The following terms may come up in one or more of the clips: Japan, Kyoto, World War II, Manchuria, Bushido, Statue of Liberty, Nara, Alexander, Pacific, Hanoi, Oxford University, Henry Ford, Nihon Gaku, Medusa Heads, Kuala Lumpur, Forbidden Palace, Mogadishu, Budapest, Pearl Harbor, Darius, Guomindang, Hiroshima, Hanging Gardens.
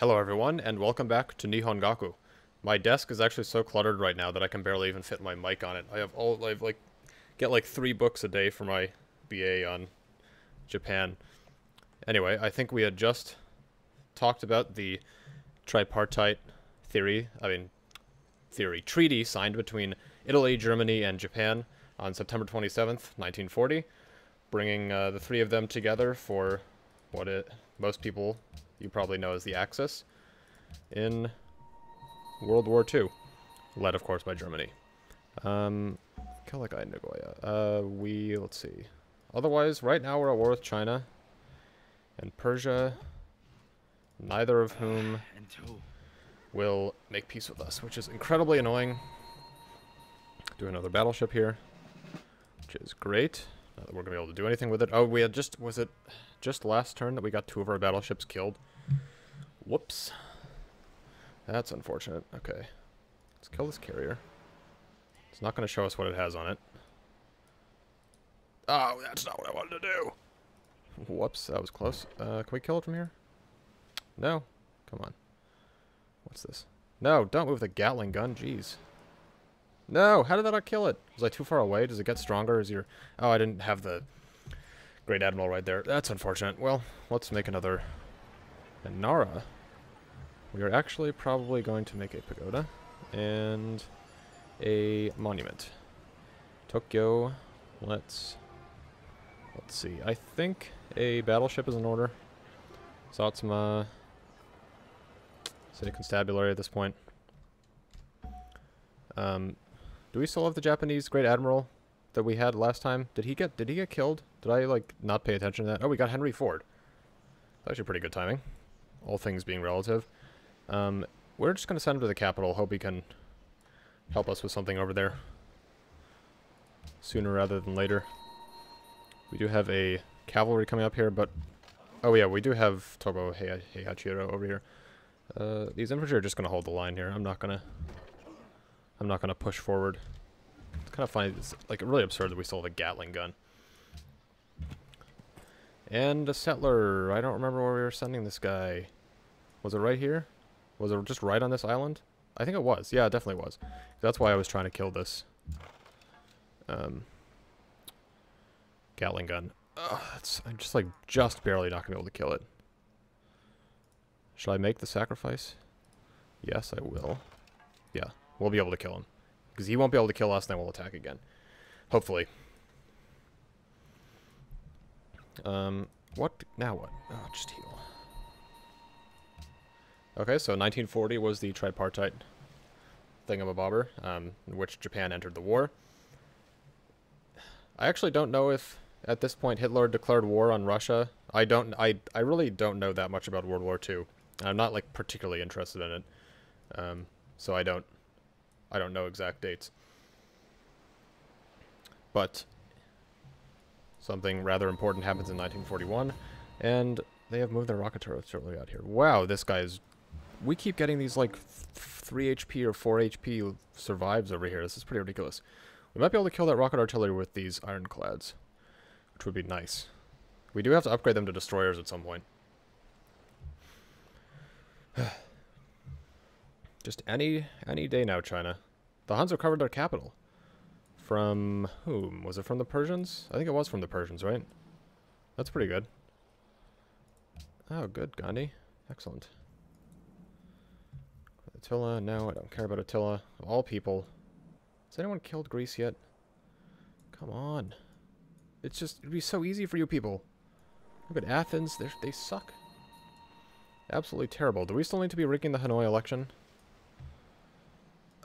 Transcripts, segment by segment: Hello everyone, and welcome back to Nihon Gaku. My desk is actually so cluttered right now that I can barely even fit my mic on it. I get like 3 books a day for my BA on Japan. Anyway, I think we had just talked about the tripartite treaty signed between Italy, Germany, and Japan on September 27th, 1940, bringing the three of them together for what most people you probably know as the Axis in World War II, led of course by Germany. Let's see. Otherwise, right now we're at war with China and Persia, neither of whom will make peace with us, which is incredibly annoying. Do another battleship here, which is great. Not that we're gonna be able to do anything with it. Oh, we had just, was it just last turn that we got 2 of our battleships killed? Whoops. That's unfortunate. Okay. Let's kill this carrier. It's not going to show us what it has on it. Oh, that's not what I wanted to do. Whoops, that was close. Can we kill it from here? No. Come on. What's this? No, don't move the Gatling gun. Jeez. No, how did that not kill it? Was I too far away? Does it get stronger? Is your... Oh, I didn't have the Great Admiral right there. That's unfortunate. Well, let's make another Inara. We are actually probably going to make a pagoda and a monument. Tokyo, let's see. I think a battleship is in order. Satsuma, City Constabulary at this point. Do we still have the Japanese Great Admiral that we had last time? Did he get killed? Did I like not pay attention to that? Oh, we got Henry Ford. That's actually pretty good timing, all things being relative. We're just gonna send him to the capital. Hope he can help us with something over there sooner rather than later. We do have a cavalry coming up here, but oh yeah, we do have Togo Heihachiro over here. These infantry are just gonna hold the line here. I'm not gonna push forward. It's kind of funny. It's like really absurd that we still have a Gatling gun. And a settler. I don't remember where we were sending this guy. Was it right here? Was it just right on this island? I think it was. Yeah, it definitely was. That's why I was trying to kill this Gatling gun. Ugh, I'm just like just barely not going to be able to kill it. Should I make the sacrifice? Yes, I will. Yeah, we'll be able to kill him. Because he won't be able to kill us, then we'll attack again. Hopefully. What? Now what? Oh, just heal. Okay, so 1940 was the tripartite thingamabobber, in which Japan entered the war. I actually don't know if, at this point, Hitler declared war on Russia. I really don't know that much about World War II. I'm not, like, particularly interested in it. So I don't know exact dates. But something rather important happens in 1941, and they have moved their rocket turret shortly out here. Wow, this guy's... We keep getting these, like, 3 HP or 4 HP survives over here. This is pretty ridiculous. We might be able to kill that rocket artillery with these ironclads, which would be nice. We do have to upgrade them to destroyers at some point. Just any day now, China. The Huns recovered their capital. From whom? Was it from the Persians? I think it was from the Persians, right? That's pretty good. Oh, good, Gandhi. Excellent. Attila, no, I don't care about Attila. Of all people. Has anyone killed Greece yet? Come on. It's just, it'd be so easy for you people. Look at Athens, they suck. Absolutely terrible. Do we still need to be rigging the Hanoi election?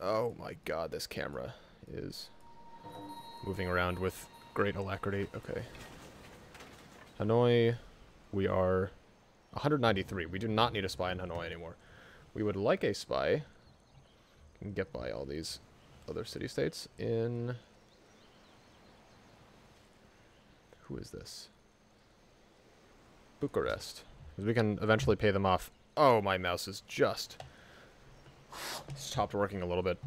Oh my god, this camera is moving around with great alacrity. Okay. Hanoi, we are 193. We do not need a spy in Hanoi anymore. We would like a spy. Can get by all these other city-states in... Who is this? Bucharest. Because we can eventually pay them off. Oh, my mouse is just... stopped working a little bit.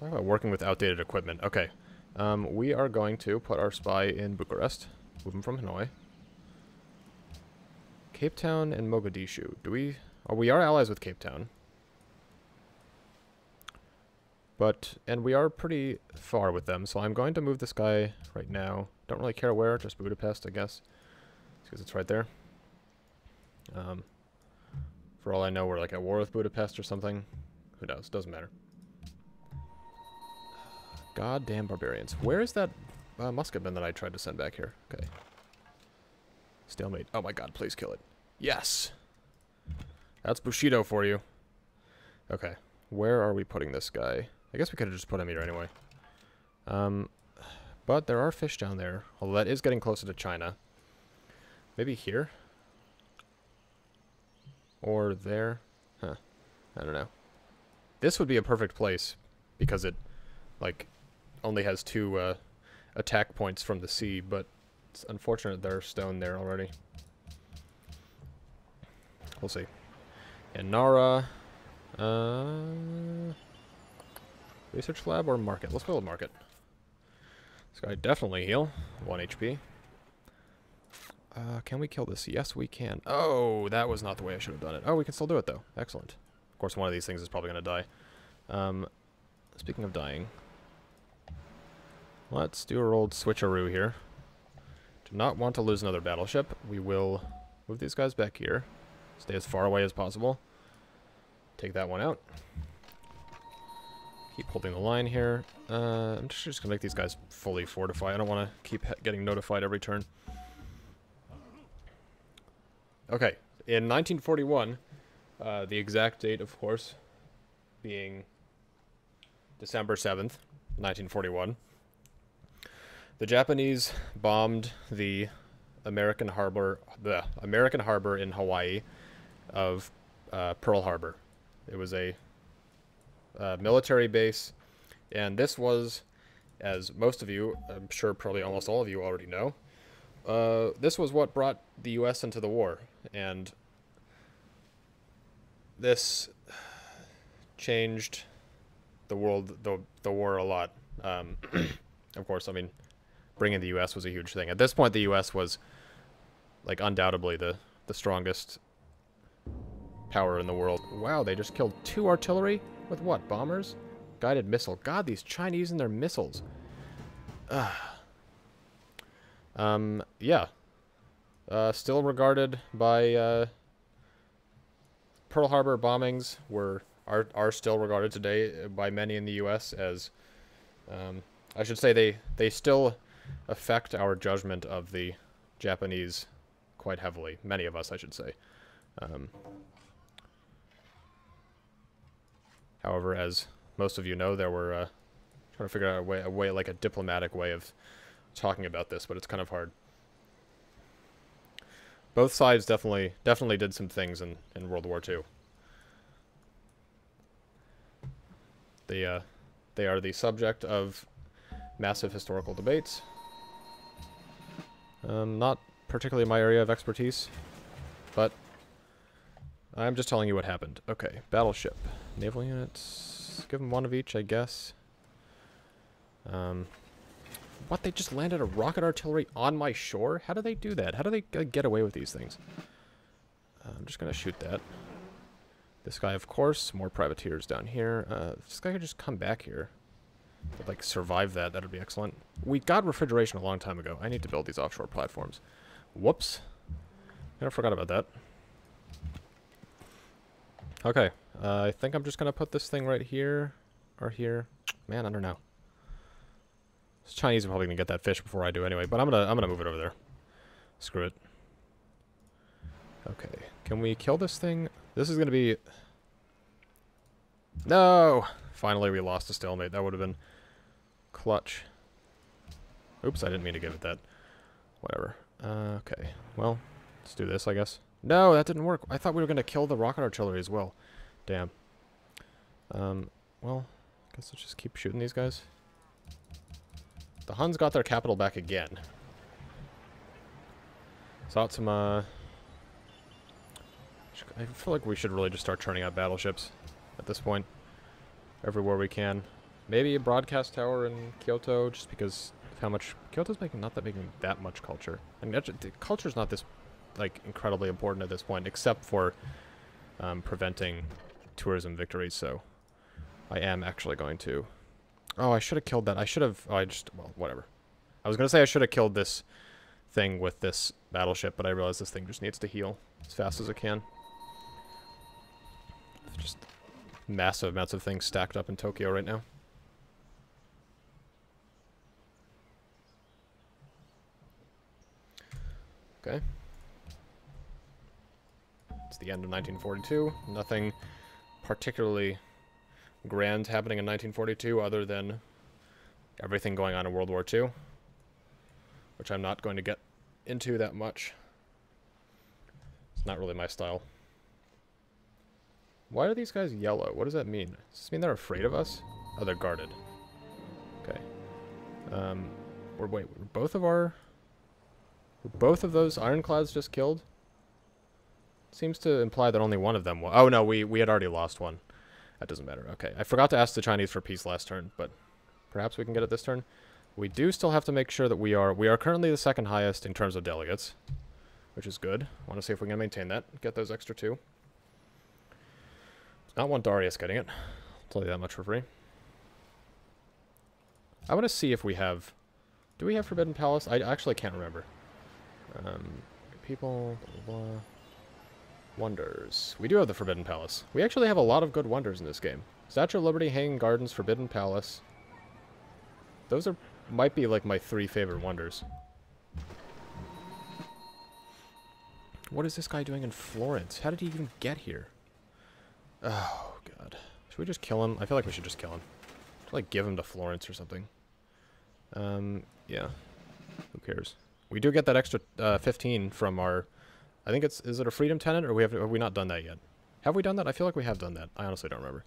Talk about working with outdated equipment. Okay. We are going to put our spy in Bucharest. Move him from Hanoi. Cape Town and Mogadishu. Do we... Oh, we are allies with Cape Town. But, and we are pretty far with them, so I'm going to move this guy right now. Don't really care where, just Budapest, I guess. Because it's right there. For all I know, we're like at war with Budapest or something. Who knows? Doesn't matter. Goddamn barbarians. Where is that musket bin that I tried to send back here? Okay. Stalemate. Oh my god, please kill it. Yes! That's Bushido for you. Okay. Where are we putting this guy? I guess we could have just put him here anyway. But there are fish down there. Although that is getting closer to China. Maybe here? Or there? Huh. I don't know. This would be a perfect place because it, like, only has two attack points from the sea, but it's unfortunate there's stone there already. We'll see. And Nara... research lab or market? Let's build a market. This guy definitely heal. 1 HP. Can we kill this? Yes, we can. Oh, that was not the way I should have done it. Oh, we can still do it, though. Excellent. Of course, one of these things is probably going to die. Speaking of dying, let's do our old switcheroo here. Do not want to lose another battleship. We will move these guys back here. Stay as far away as possible. Take that one out. Keep holding the line here. I'm just going to make these guys fully fortify. I don't want to keep getting notified every turn. Okay. In 1941, the exact date, of course, being December 7th, 1941, the Japanese bombed the American harbor in Hawaii of Pearl Harbor. It was a military base, and this was, as most of you, I'm sure probably almost all of you already know, this was what brought the U.S. into the war, and this changed the world, the war a lot. Of course, I mean, bringing the U.S. was a huge thing. At this point, the U.S. was, like, undoubtedly the strongest power in the world. Wow, they just killed 2 artillery with what? Bombers? Guided missile. God, these Chinese and their missiles. Ugh. Yeah. Still regarded by Pearl Harbor bombings are still regarded today by many in the U.S. as I should say they still affect our judgment of the Japanese quite heavily. Many of us, I should say. However, as most of you know, there were trying to figure out a way, like a diplomatic way of talking about this, but it's kind of hard. Both sides definitely did some things in World War II. They are the subject of massive historical debates. Not particularly my area of expertise, but I'm just telling you what happened. Okay, battleship. Naval units. Give them one of each, I guess. What? They just landed a rocket artillery on my shore? How do they do that? How do they get away with these things? I'm just going to shoot that. This guy, of course. More privateers down here. If this guy could just come back here. But, like, survive that. That would be excellent. We got refrigeration a long time ago. I need to build these offshore platforms. Whoops. I forgot about that. Okay, I think I'm just going to put this thing right here, or here. Man, I don't know. This Chinese are probably going to get that fish before I do anyway, but I'm gonna move it over there. Screw it. Okay, can we kill this thing? This is going to be... No! Finally, we lost a stalemate. That would have been clutch. Oops, I didn't mean to give it that. Whatever. Okay, well, let's do this, I guess. No, that didn't work. I thought we were going to kill the rocket artillery as well. Damn. Well, I guess let's just keep shooting these guys. The Huns got their capital back again. Satsuma. I feel like we should really just start turning out battleships at this point. Everywhere we can. Maybe a broadcast tower in Kyoto, just because of how much... Kyoto's making not that making that much culture. I mean, the culture's not this... like, incredibly important at this point, except for preventing tourism victories, so I am actually going to... Oh, I should have killed that. I should have... Oh, I just... Well, whatever. I was going to say I should have killed this thing with this battleship, but I realized this thing just needs to heal as fast as it can. Just massive amounts of things stacked up in Tokyo right now. Okay. It's the end of 1942. Nothing particularly grand happening in 1942 other than everything going on in World War II, which I'm not going to get into that much. It's not really my style. Why are these guys yellow? What does that mean? Does this mean they're afraid of us? Oh, they're guarded. Okay. Wait, were both of our... Were both of those ironclads just killed? Seems to imply that only one of them was... Oh, no, we had already lost one. That doesn't matter. Okay. I forgot to ask the Chinese for peace last turn, but perhaps we can get it this turn. We do still have to make sure that we are... We are currently the second highest in terms of delegates, which is good. I want to see if we can maintain that. Get those extra two. Not want Darius getting it. I'll tell you that much for free. I want to see if we have... Do we have Forbidden Palace? I actually can't remember. People... Blah, blah, blah. Wonders. We do have the Forbidden Palace. We actually have a lot of good wonders in this game. Statue of Liberty, Hanging Gardens, Forbidden Palace. Those are... Might be like my three favorite wonders. What is this guy doing in Florence? How did he even get here? Oh, God. Should we just kill him? I feel like we should just kill him. Should, like, give him to Florence or something. Yeah. Who cares? We do get that extra 15 from our... I think it's... Is it a freedom tenant, or have we not done that yet? Have we done that? I feel like we have done that. I honestly don't remember.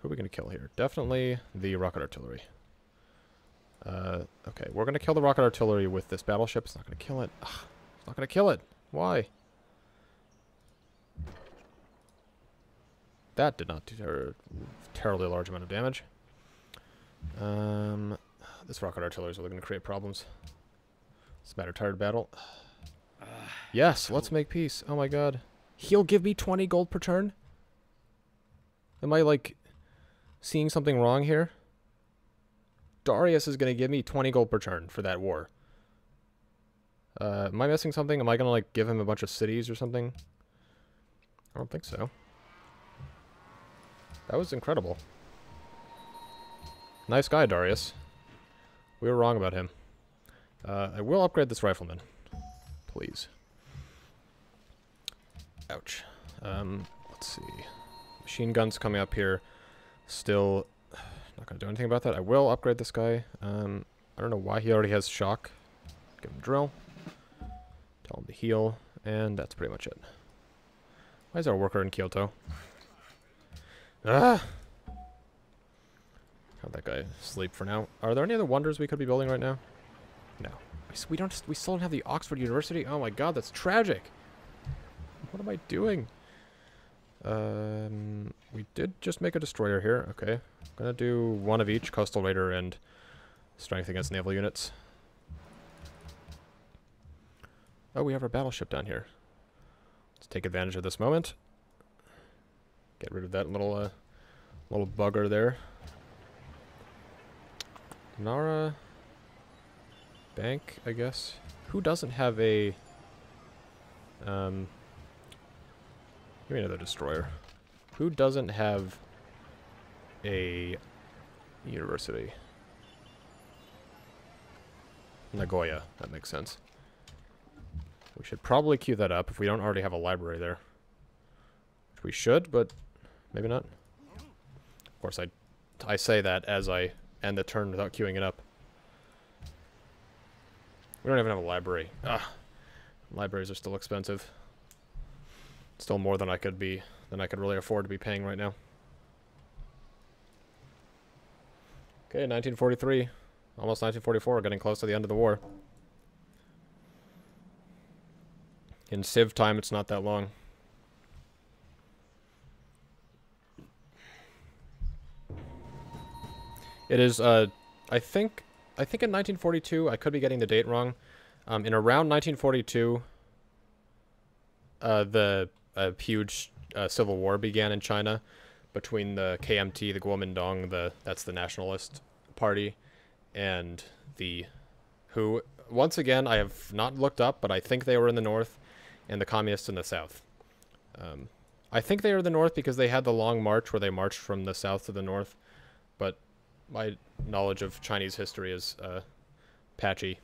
Who are we going to kill here? Definitely the rocket artillery. Okay, we're going to kill the rocket artillery with this battleship. It's not going to kill it. Ugh, it's not going to kill it. Why? That did not do a terribly large amount of damage. This rocket artillery is really going to create problems. It's a matter of tired battle. Yes, let's make peace. Oh my god. He'll give me 20 gold per turn? Am I, like, seeing something wrong here? Darius is going to give me 20 gold per turn for that war. Am I missing something? Am I going to, like, give him a bunch of cities or something? I don't think so. That was incredible. Nice guy, Darius. We were wrong about him. I will upgrade this rifleman. Please. Ouch. Let's see. Machine guns coming up here. Still not going to do anything about that. I will upgrade this guy. I don't know why he already has shock. Give him a drill. Tell him to heal. And that's pretty much it. Why is our worker in Kyoto? Ah! How'd that guy sleep for now? Are there any other wonders we could be building right now? No. We still don't have the Oxford University? Oh my god, that's tragic! What am I doing? We did just make a destroyer here. Okay. I'm gonna do one of each, Coastal Raider and Strength Against Naval Units. Oh, we have our battleship down here. Let's take advantage of this moment. Get rid of that little bugger there. Nara Bank, I guess. Who doesn't have a... Give me another destroyer. Who doesn't have a university? Nagoya, that makes sense. We should probably queue that up if we don't already have a library there. Which we should, but... Maybe not. Of course, I say that as I end the turn without queuing it up. We don't even have a library. Ugh. Libraries are still expensive. Still more than I could really afford to be paying right now. Okay, 1943. Almost 1944. We're getting close to the end of the war. In Civ time, it's not that long. It is, I think in 1942, I could be getting the date wrong, in around 1942, the huge civil war began in China between the KMT, the Guomindang, that's the Nationalist Party, and the Hu. Once again, I have not looked up, but I think they were in the north, and the communists in the south. I think they were in the north because they had the long march where they marched from the south to the north, but my knowledge of Chinese history is patchy.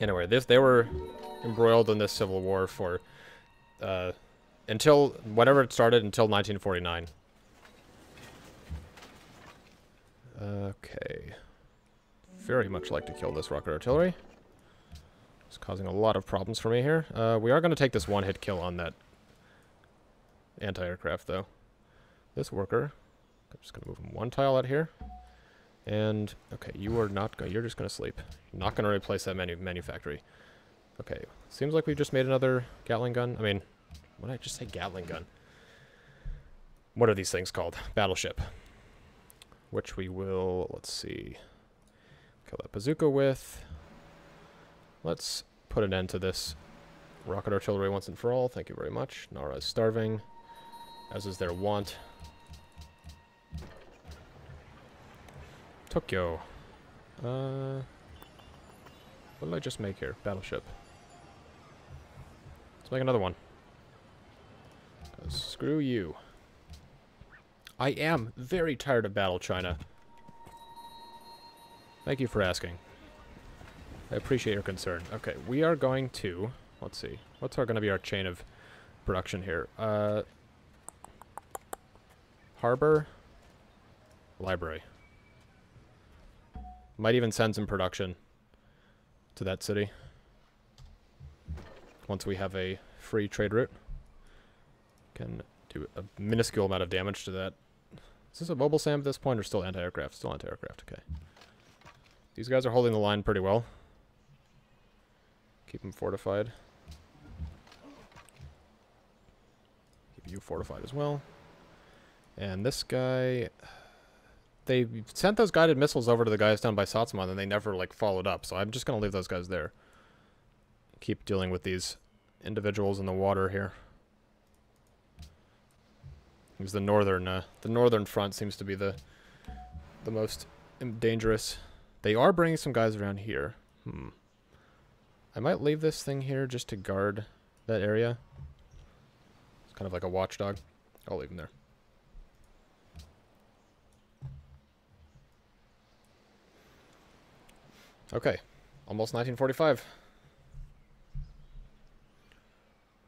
Anyway, they were embroiled in this civil war for until whenever it started until 1949. Okay. Very much like to kill this rocket artillery. It's causing a lot of problems for me here. We are going to take this one-hit kill on that anti-aircraft, though. This worker, I'm just going to move him one tile out here. And, okay, you are not going, you're just going to sleep. You're not going to replace that manufactory. Okay, seems like we've just made another Gatling gun. I mean, what did I just say, Gatling gun? What are these things called? Battleship. Which we will, let's see, kill that bazooka with. Let's put an end to this rocket artillery once and for all. Thank you very much. Nara is starving, as is their wont. Tokyo. What did I just make here? Battleship. Let's make another one. Screw you. I am very tired of Battle China. Thank you for asking. I appreciate your concern. Okay, we are going to... Let's see. What's going to be our chain of production here? Harbor. Library. Might even send some production to that city once we have a free trade route. Can do a minuscule amount of damage to that. Is this a mobile SAM at this point or still anti-aircraft? Still anti-aircraft, okay. These guys are holding the line pretty well. Keep them fortified. Keep you fortified as well. And this guy... They sent those guided missiles over to the guys down by Satsuma, and they never, like, followed up. So I'm just going to leave those guys there. Keep dealing with these individuals in the water here. Because the northern front seems to be the most dangerous. They are bringing some guys around here. Hmm. I might leave this thing here just to guard that area. It's kind of like a watchdog. I'll leave him there. Okay, almost 1945.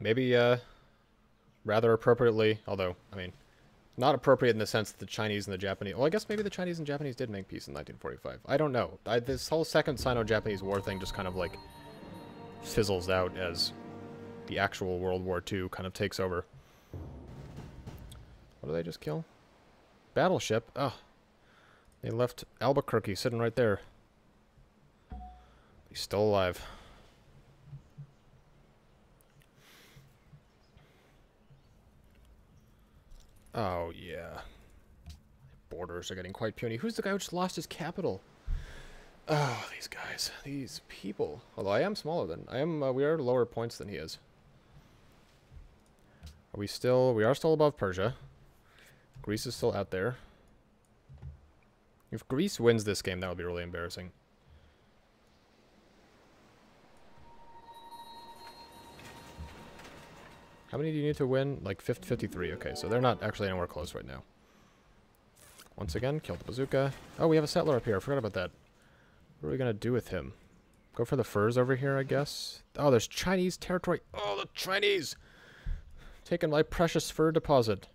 Maybe rather appropriately, although, I mean, not appropriate in the sense that the Chinese and the Japanese... Well, I guess maybe the Chinese and Japanese did make peace in 1945. I don't know. This whole Second Sino-Japanese War thing just kind of, like, fizzles out as the actual World War II kind of takes over. What did they just kill? Battleship? Oh, they left Albuquerque sitting right there. He's still alive. Oh, yeah. Borders are getting quite puny. Who's the guy who just lost his capital? Oh, these guys. These people. Although I am smaller than... we are lower points than he is. Are we still... We are still above Persia. Greece is still out there. If Greece wins this game, that would be really embarrassing. How many do you need to win? Like 53. Okay, so they're not actually anywhere close right now. Once again, kill the bazooka. Oh, we have a settler up here. I forgot about that. What are we going to do with him? Go for the furs over here, I guess. Oh, there's Chinese territory. Oh, the Chinese! Taking my precious fur deposit.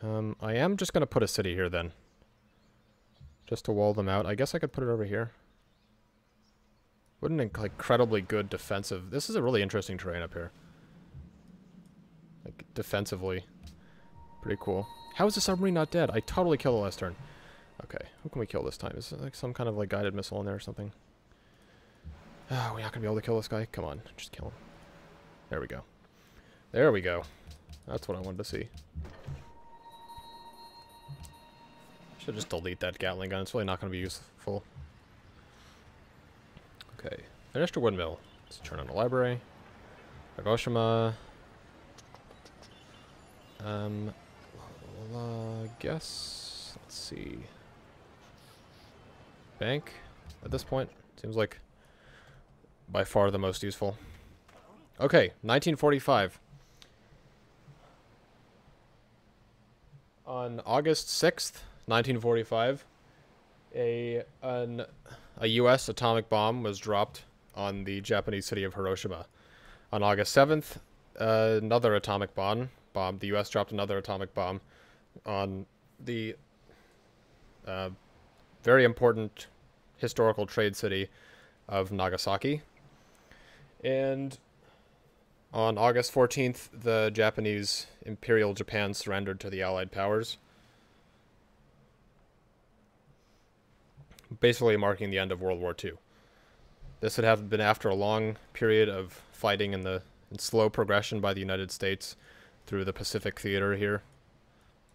I am just going to put a city here then. Just to wall them out. I guess I could put it over here. What an incredibly good defensive... This is a really interesting terrain up here. Like, defensively. Pretty cool. How is the submarine not dead? I totally killed the last turn. Okay, who can we kill this time? Is there, like, some kind of, like, guided missile in there or something? Oh, we're not gonna be able to kill this guy? Come on, just kill him. There we go. There we go. That's what I wanted to see. Should just delete that Gatling gun. It's really not gonna be useful. Okay, an extra windmill. Let's turn on the library. Hiroshima... I guess, let's see. Bank, at this point, seems like by far the most useful. Okay, 1945. On August 6th, 1945, a U.S. atomic bomb was dropped on the Japanese city of Hiroshima. On August 7th, another atomic bomb. The U.S. dropped another atomic bomb on the very important historical trade city of Nagasaki. And on August 14th, the Japanese Imperial Japan surrendered to the Allied powers, basically marking the end of World War II. This would have been after a long period of fighting and slow progression by the United States through the Pacific Theater here.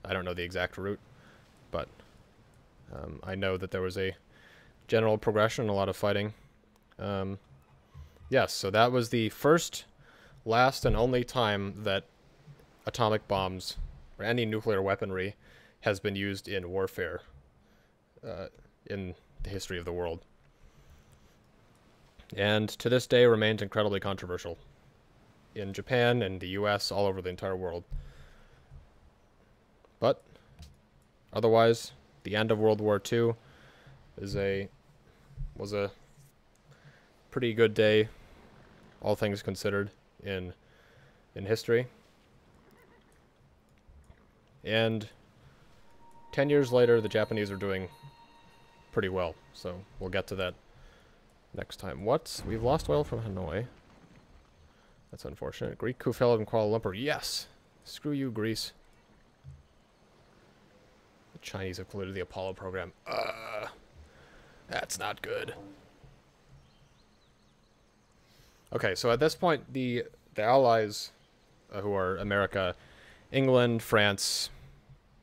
I don't know the exact route, but I know that there was a general progression, a lot of fighting. Yes, so that was the first, last, and only time that atomic bombs or any nuclear weaponry has been used in warfare in the history of the world. And to this day remains incredibly controversial in Japan and the US, all over the entire world. But otherwise, the end of World War II was a pretty good day, all things considered, in history. And 10 years later, the Japanese are doing pretty well, so we'll get to that next time. We've lost oil from Hanoi. That's unfortunate. Greek coup fell in Kuala Lumpur. Yes! Screw you, Greece. The Chinese have colluded the Apollo program. That's not good. Okay, so at this point, the allies, who are America, England, France,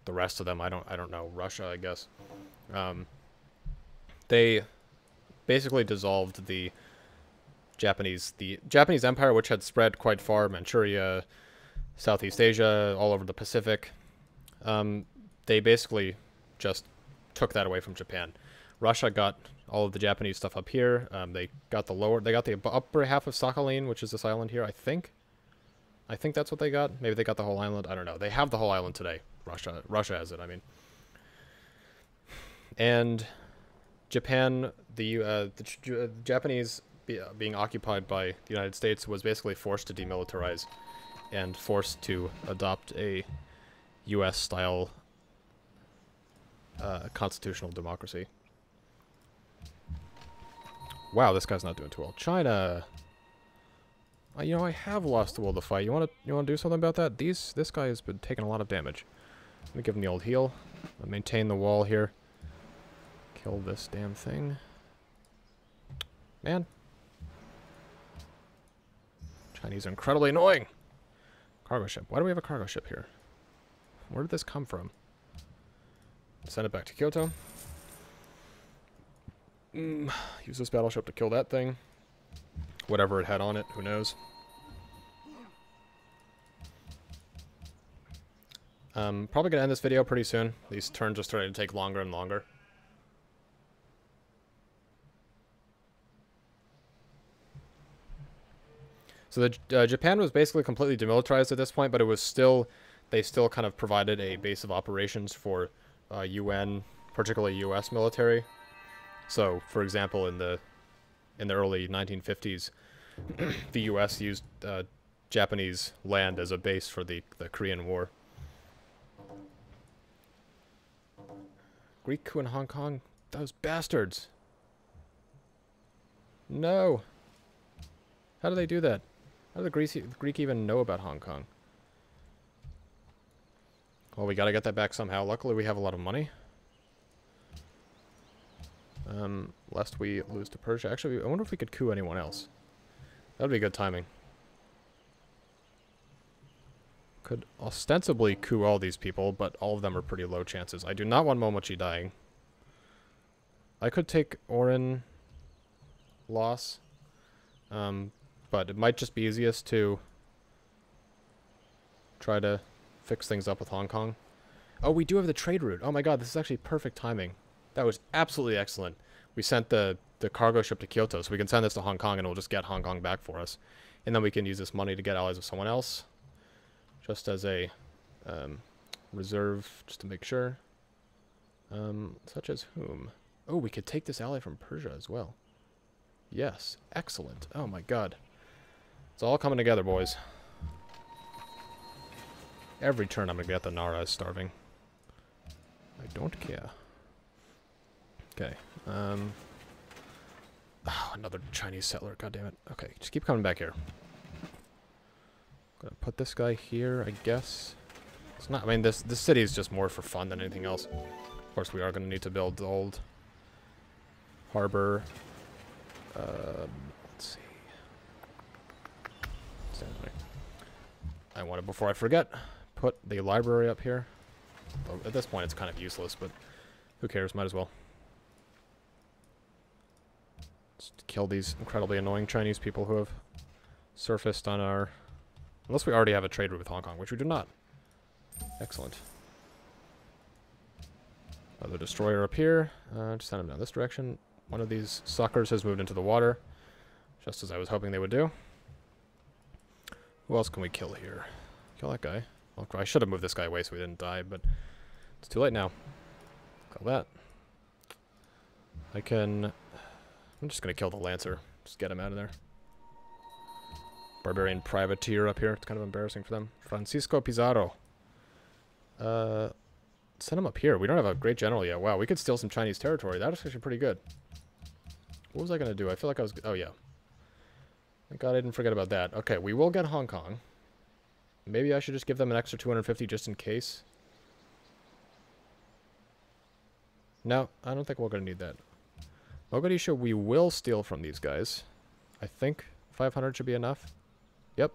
the rest of them, I don't know, Russia, I guess. They basically dissolved the Japanese Empire, which had spread quite far, Manchuria, Southeast Asia, all over the Pacific. They basically just took that away from Japan. Russia got all of the Japanese stuff up here. They got the upper half of Sakhalin, which is this island here, I think. I think that's what they got. Maybe they got the whole island. I don't know. They have the whole island today. Russia has it, I mean. And Japan, the Japanese being occupied by the United States was basically forced to demilitarize and forced to adopt a U.S.-style constitutional democracy. Wow, this guy's not doing too well. China. You know, I have lost the will to fight. You want to do something about that? This guy has been taking a lot of damage. Let me give him the old heal. Maintain the wall here. Kill this damn thing. Man. Chinese are incredibly annoying. Cargo ship. Why do we have a cargo ship here? Where did this come from? Send it back to Kyoto. Use this battleship to kill that thing. Whatever it had on it, who knows. Probably gonna end this video pretty soon. These turns are starting to take longer and longer. So Japan was basically completely demilitarized at this point, but it was still, they still kind of provided a base of operations for UN, particularly US military. So, for example, in the early 1950s, the US used Japanese land as a base for the Korean War. Greek coup in Hong Kong? Those bastards! No! How do they do that? How do the Greek even know about Hong Kong? Well, we gotta get that back somehow. Luckily, we have a lot of money. Lest we lose to Persia. Actually, I wonder if we could coup anyone else. That'd be good timing. Could ostensibly coup all these people, but all of them are pretty low chances. I do not want Momochi dying. I could take Orin loss, but it might just be easiest to try to fix things up with Hong Kong. Oh, we do have the trade route. Oh my god, this is actually perfect timing. That was absolutely excellent. We sent the cargo ship to Kyoto, so we can send this to Hong Kong and it'll just get Hong Kong back for us. And then we can use this money to get allies with someone else. Just as a reserve, just to make sure. Such as whom? Oh, we could take this ally from Persia as well. Yes, excellent. Oh my god. It's all coming together, boys. Every turn I'm going to get the Nara is starving. I don't care. Okay. Oh, another Chinese settler, goddammit. Okay, just keep coming back here. I'm going to put this guy here, I guess. It's not, I mean, this city is just more for fun than anything else. Of course, we are going to need to build the old harbor. Let's see. I want to, before I forget, put the library up here. Although at this point, it's kind of useless, but who cares? Might as well. Just kill these incredibly annoying Chinese people who have surfaced on our... Unless we already have a trade route with Hong Kong, which we do not. Excellent. Another destroyer up here. Just send him down this direction. One of these suckers has moved into the water, just as I was hoping they would do. Who else can we kill here? Kill that guy. Well, I should have moved this guy away so we didn't die, but it's too late now. Kill that. I'm just going to kill the Lancer. Just get him out of there. Barbarian privateer up here. It's kind of embarrassing for them. Francisco Pizarro. Send him up here. We don't have a great general yet. Wow, we could steal some Chinese territory. That was actually pretty good. What was I going to do? I feel like I was... Oh, yeah. Thank God I didn't forget about that. Okay, we will get Hong Kong. Maybe I should just give them an extra 250 just in case. No, I don't think we're going to need that. Mogadishu, we will steal from these guys. I think 500 should be enough. Yep.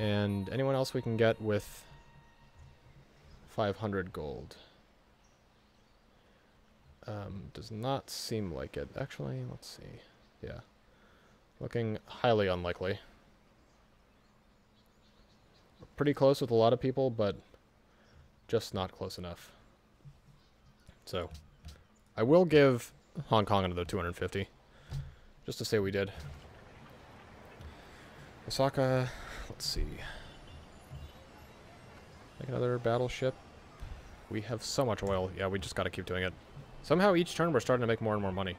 And anyone else we can get with 500 gold. Does not seem like it. Actually, let's see. Yeah. Looking highly unlikely. We're pretty close with a lot of people, but just not close enough. So, I will give Hong Kong another 250. Just to say we did. Osaka, let's see. Make another battleship. We have so much oil. Yeah, we just got to keep doing it. Somehow each turn we're starting to make more and more money.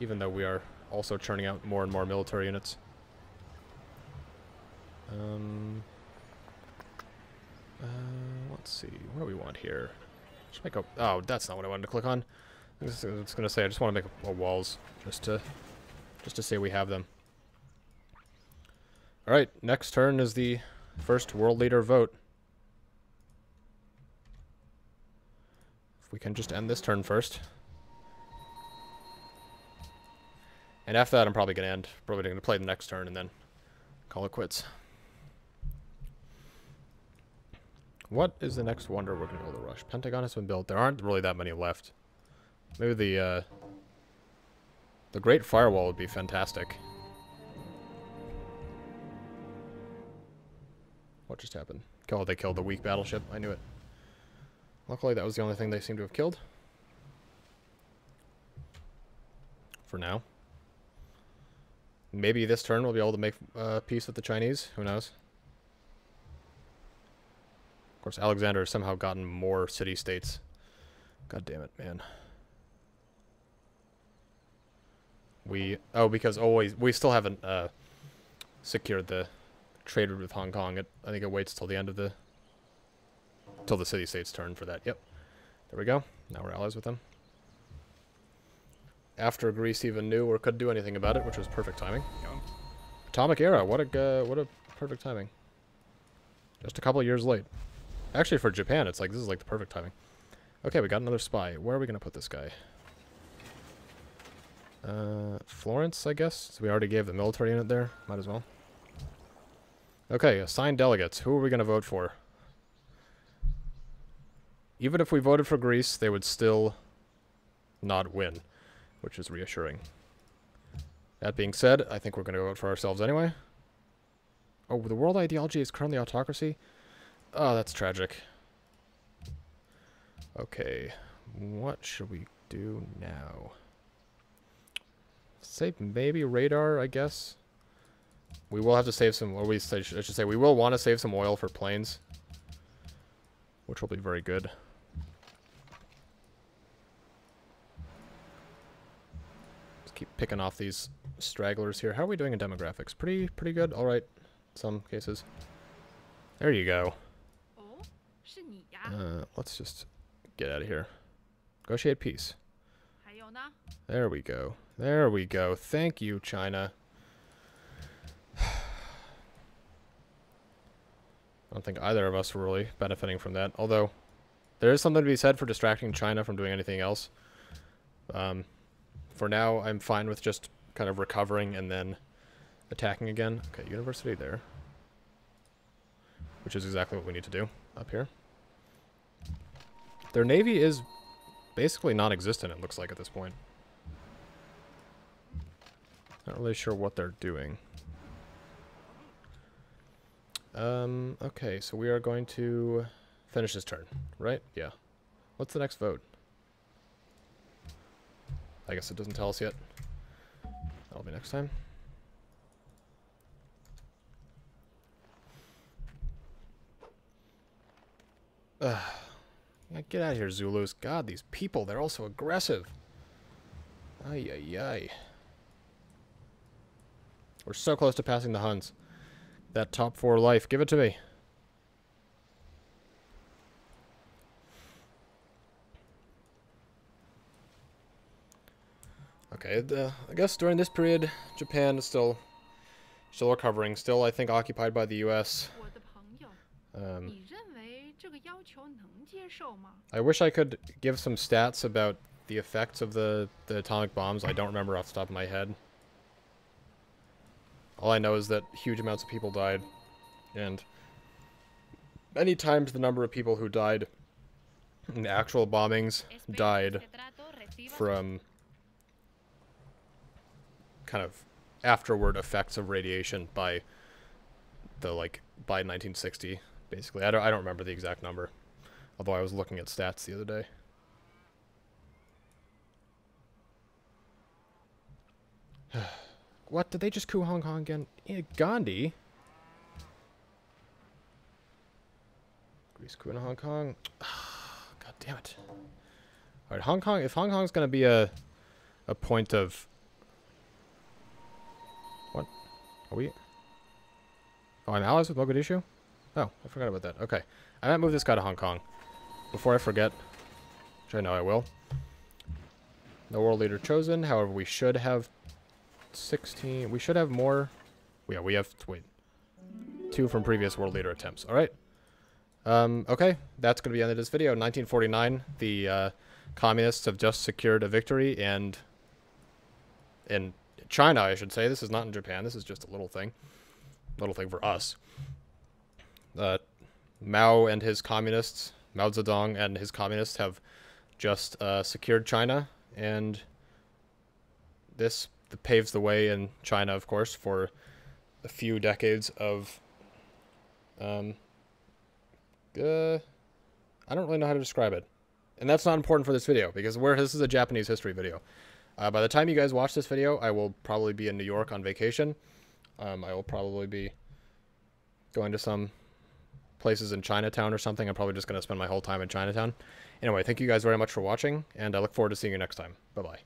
Even though we are also churning out more and more military units. Let's see. What do we want here? Should I go? Oh, that's not what I wanted to click on. I was going to say, I just want to make a walls just to say we have them. All right, next turn is the first world leader vote. If we can just end this turn first. And after that, I'm probably going to end. Probably going to play the next turn and then call it quits. What is the next wonder we're going to go to rush? Pentagon has been built. There aren't really that many left. Maybe the Great Firewall would be fantastic. What just happened? Oh, they killed the weak battleship. I knew it. Luckily, that was the only thing they seem to have killed. For now. Maybe this turn we'll be able to make peace with the Chinese. Who knows? Of course, Alexander has somehow gotten more city-states. God damn it, man. We still haven't secured the trade route with Hong Kong. I think it waits till the end of the city-state's turn for that. Yep, there we go. Now we're allies with them. After Greece even knew or could do anything about it, which was perfect timing. Atomic era. What a perfect timing. Just a couple of years late. Actually, for Japan, it's like this is like the perfect timing. Okay, we got another spy. Where are we gonna put this guy? Florence, I guess. So we already gave the military unit there. Might as well. Okay, assigned delegates. Who are we going to vote for? Even if we voted for Greece, they would still not win, which is reassuring. That being said, I think we're going to vote for ourselves anyway. Oh, the world ideology is currently autocracy? Oh, that's tragic. Okay, what should we do now? Save maybe radar, I guess. We will have to save some, or I should say we will want to save some oil for planes, which will be very good. Let's keep picking off these stragglers here. How are we doing in demographics? Pretty good. All right, some cases. There you go. Let's just get out of here. Negotiate peace. There we go. There we go. Thank you, China. I don't think either of us were really benefiting from that. Although, there is something to be said for distracting China from doing anything else. For now, I'm fine with just kind of recovering and then attacking again. Okay, university there. Which is exactly what we need to do up here. Their navy is basically non-existent, it looks like, at this point. Not really sure what they're doing. Okay, so we are going to finish this turn, right? Yeah. What's the next vote? I guess it doesn't tell us yet. That'll be next time. Ugh. Get out of here, Zulus. God, these people, they're all so aggressive. Ay, ay, ay. We're so close to passing the Huns. That top four life. Give it to me. Okay, I guess during this period, Japan is still recovering. Still, I think, occupied by the U.S. I wish I could give some stats about the effects of the atomic bombs. I don't remember off the top of my head. All I know is that huge amounts of people died, and many times the number of people who died in the actual bombings died from kind of afterward effects of radiation by by 1960, basically. I don't remember the exact number, although I was looking at stats the other day. What? Did they just coup Hong Kong again? Yeah, Gandhi? Greece coup in Hong Kong? God damn it. Alright, Hong Kong. If Hong Kong's going to be a point of... What? Are we... Oh, I'm allies with Mogadishu? Oh, I forgot about that. Okay. I might move this guy to Hong Kong. Before I forget. Which I know I will. No world leader chosen. However, we should have... 16. We should have more. Yeah, we have two from previous world leader attempts. All right. Okay, that's going to be the end of this video. In 1949, the communists have just secured a victory, and in China, I should say. This is not in Japan. This is just a little thing for us. Mao Zedong and his communists have just secured China, and this. That paves the way in China, of course, for a few decades of, I don't really know how to describe it. And that's not important for this video, because this is a Japanese history video. By the time you guys watch this video, I will probably be in New York on vacation. I will probably be going to some places in Chinatown or something. I'm probably just going to spend my whole time in Chinatown. Anyway, thank you guys very much for watching, and I look forward to seeing you next time. Bye-bye.